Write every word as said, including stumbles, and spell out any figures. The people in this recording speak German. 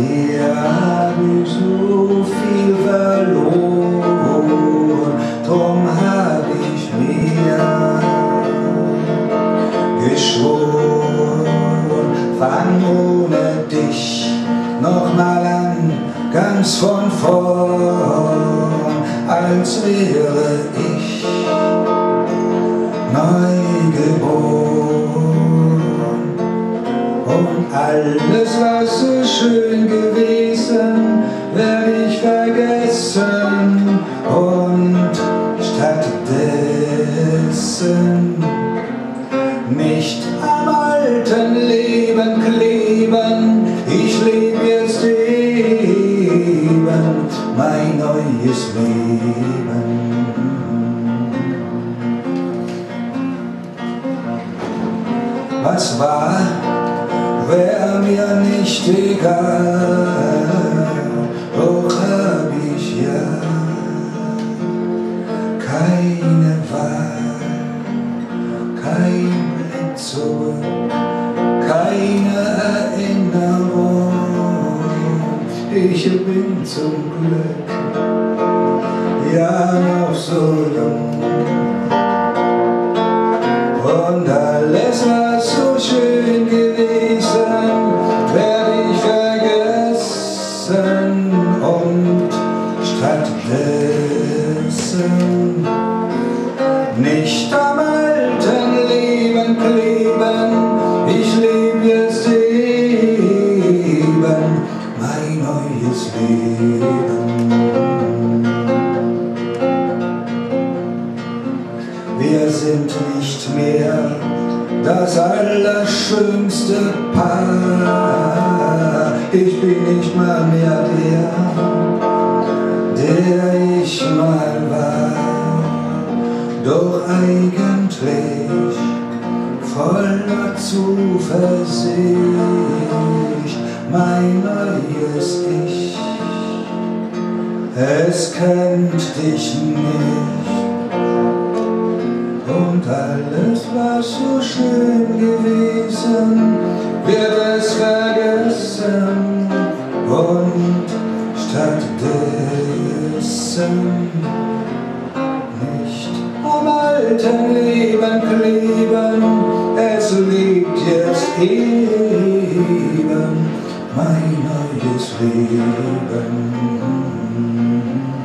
Wir haben so viel verloren, drum hab ich mir geschworen, fang ohne dich nochmal an, ganz von vorn, als wäre ich neu geboren. Und alles, was so schön gewesen, werde ich vergessen. Und stattdessen nicht am alten Leben kleben. Ich lebe jetzt lebend mein neues Leben. Was war, wär mir nicht egal, doch hab ich ja keine Wahl, kein Blick zurück, keine Erinnerung. Ich bin zum Glück ja noch so jung. Und alles, was so schön gewesen, werde ich vergessen. Und stattdessen nicht am alten Leben kleben. Ich lebe jetzt eben mein neues Leben. Wir sind nicht mehr das allerschönste Paar. Ich bin nicht mal mehr der, der ich mal war. Doch eigentlich voller Zuversicht, mein neues Ich, es kennt dich nicht. Und alles, was so schön gewesen, wird es vergessen. Und stattdessen nicht am alten Leben kleben. Es lebt jetzt eben mein neues Leben.